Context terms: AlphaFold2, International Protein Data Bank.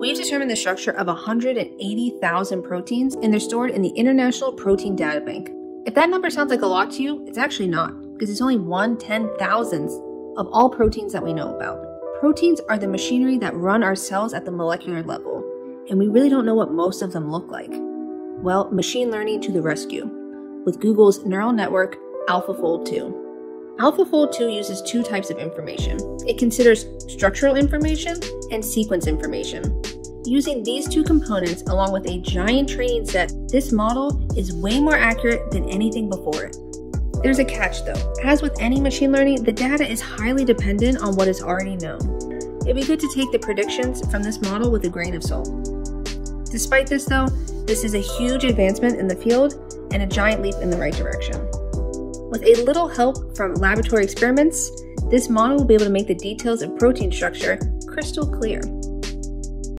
We've determined the structure of 180,000 proteins, and they're stored in the International Protein Data Bank. If that number sounds like a lot to you, it's actually not, because it's only 1/10,000th of all proteins that we know about. Proteins are the machinery that run our cells at the molecular level, and we really don't know what most of them look like. Well, machine learning to the rescue, with Google's neural network, AlphaFold2. AlphaFold2 uses two types of information. It considers structural information and sequence information. Using these two components along with a giant training set, this model is way more accurate than anything before it. There's a catch though. As with any machine learning, the data is highly dependent on what is already known. It'd be good to take the predictions from this model with a grain of salt. Despite this though, this is a huge advancement in the field and a giant leap in the right direction. With a little help from laboratory experiments, this model will be able to make the details of protein structure crystal clear.